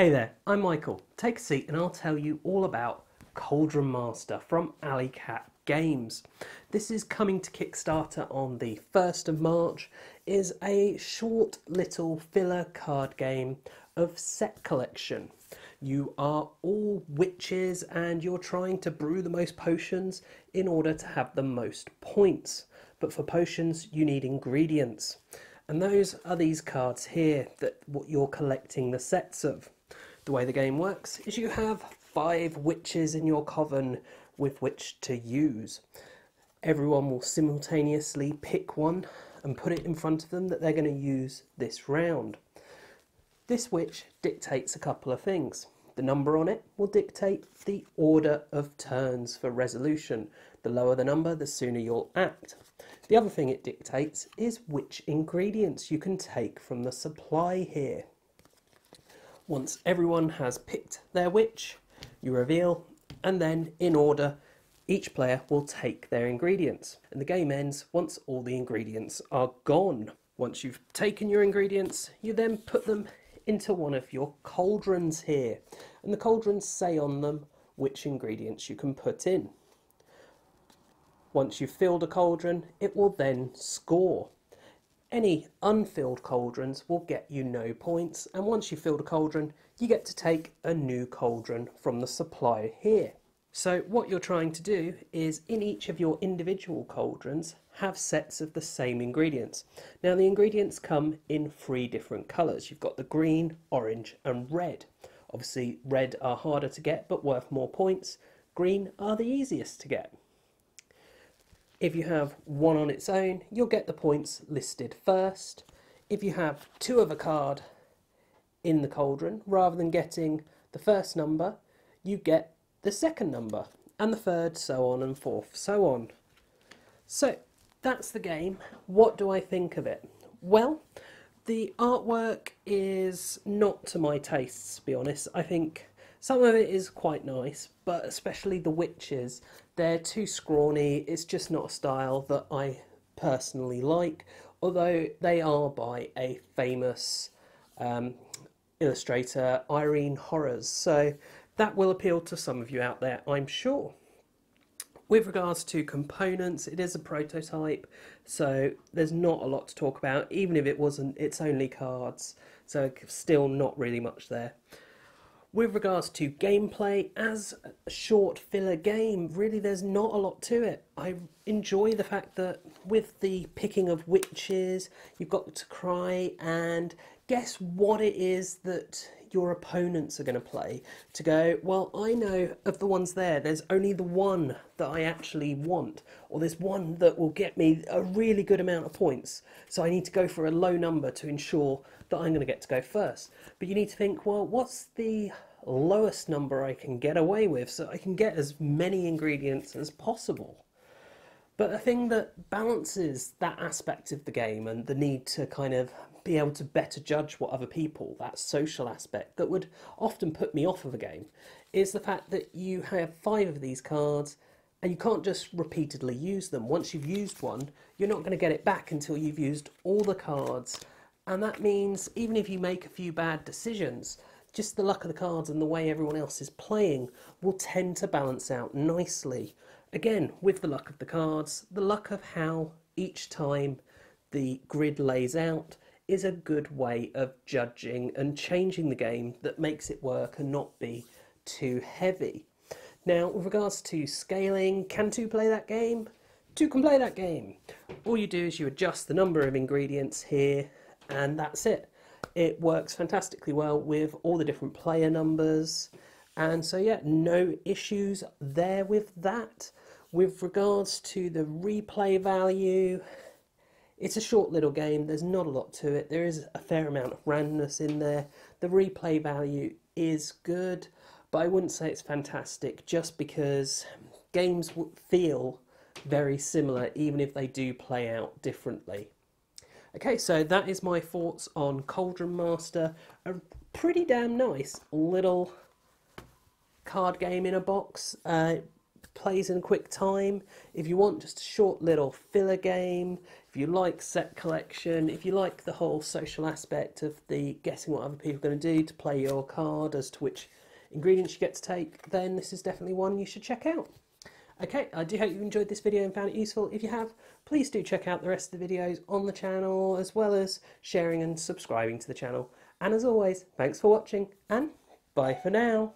Hey there, I'm Michael. Take a seat and I'll tell you all about Cauldron Master from Alley Cat Games. This is coming to Kickstarter on the 1st of March. It is a short little filler card game of set collection. You are all witches and you're trying to brew the most potions in order to have the most points. But for potions you need ingredients. And those are these cards here that what you're collecting the sets of. The way the game works is you have 5 witches in your coven with which to use. Everyone will simultaneously pick one and put it in front of them that they're going to use this round. This witch dictates a couple of things. The number on it will dictate the order of turns for resolution. The lower the number, the sooner you'll act. The other thing it dictates is which ingredients you can take from the supply here. Once everyone has picked their witch, you reveal, and then in order, each player will take their ingredients. And the game ends once all the ingredients are gone. Once you've taken your ingredients, you then put them into one of your cauldrons here. And the cauldrons say on them which ingredients you can put in. Once you've filled a cauldron, it will then score. Any unfilled cauldrons will get you no points, and once you've filled a cauldron, you get to take a new cauldron from the supply here. So what you're trying to do is, in each of your individual cauldrons, have sets of the same ingredients. Now the ingredients come in 3 different colours. You've got the green, orange and red. Obviously red are harder to get but worth more points. Green are the easiest to get. If you have one on its own, you'll get the points listed first. If you have 2 of a card in the cauldron, rather than getting the first number, you get the second number, and the third, so on and forth, so on. So that's the game. What do I think of it? Well, the artwork is not to my tastes, to be honest. I think some of it is quite nice, but especially the witches, they're too scrawny. It's just not a style that I personally like, although they are by a famous illustrator, Irene Horrors, so that will appeal to some of you out there, I'm sure. With regards to components, it is a prototype, so there's not a lot to talk about. Even if it wasn't, it's only cards, so still not really much there. With regards to gameplay, as a short filler game, really there's not a lot to it. I enjoy the fact that with the picking of witches, you've got to try and guess what it is that your opponents are going to play. To go, well, I know of the ones there, there's only the one that I actually want, or there's one that will get me a really good amount of points, so I need to go for a low number to ensure that I'm going to get to go first. But you need to think, well, what's the lowest number I can get away with so I can get as many ingredients as possible? But the thing that balances that aspect of the game and the need to kind of be able to better judge what other people, that social aspect that would often put me off of a game, is the fact that you have 5 of these cards and you can't just repeatedly use them. Once you've used one, you're not going to get it back until you've used all the cards. And that means even if you make a few bad decisions, just the luck of the cards and the way everyone else is playing will tend to balance out nicely. Again, with the luck of the cards, the luck of how each time the grid lays out is a good way of judging and changing the game that makes it work and not be too heavy. Now, with regards to scaling, can 2 play that game? 2 can play that game. All you do is you adjust the number of ingredients here, and that's it. It works fantastically well with all the different player numbers, and so yeah, no issues there with that. With regards to the replay value, it's a short little game, there's not a lot to it. There is a fair amount of randomness in there. The replay value is good, but I wouldn't say it's fantastic just because games feel very similar even if they do play out differently. Okay, so that is my thoughts on Cauldron Master, a pretty damn nice little card game in a box. plays in quick time. If you want just a short little filler game, if you like set collection, if you like the whole social aspect of the guessing what other people are going to do to play your card as to which ingredients you get to take, then this is definitely one you should check out. Okay, I do hope you enjoyed this video and found it useful. If you have, please do check out the rest of the videos on the channel, as well as sharing and subscribing to the channel. And as always, thanks for watching, and bye for now.